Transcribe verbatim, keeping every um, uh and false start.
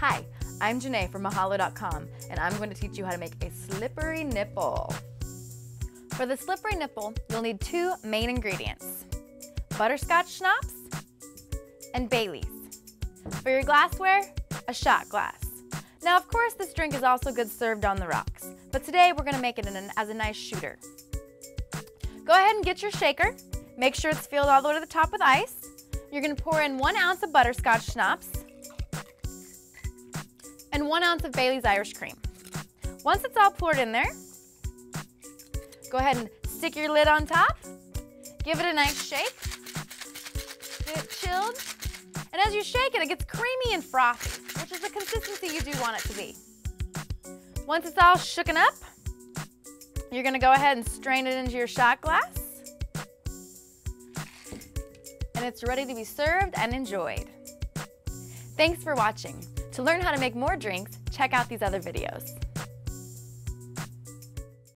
Hi, I'm Janae from Mahalo dot com, and I'm going to teach you how to make a slippery nipple. For the slippery nipple, you'll need two main ingredients: butterscotch schnapps and Bailey's. For your glassware, a shot glass. Now, of course, this drink is also good served on the rocks, but today we're going to make it in an, as a nice shooter. Go ahead and get your shaker. Make sure it's filled all the way to the top with ice. You're going to pour in one ounce of butterscotch schnapps and one ounce of Bailey's Irish cream. Once it's all poured in there, go ahead and stick your lid on top. Give it a nice shake. Get it chilled. And as you shake it, it gets creamy and frothy, which is the consistency you do want it to be. Once it's all shooken up, you're going to go ahead and strain it into your shot glass. And it's ready to be served and enjoyed. Thanks for watching. To learn how to make more drinks, check out these other videos.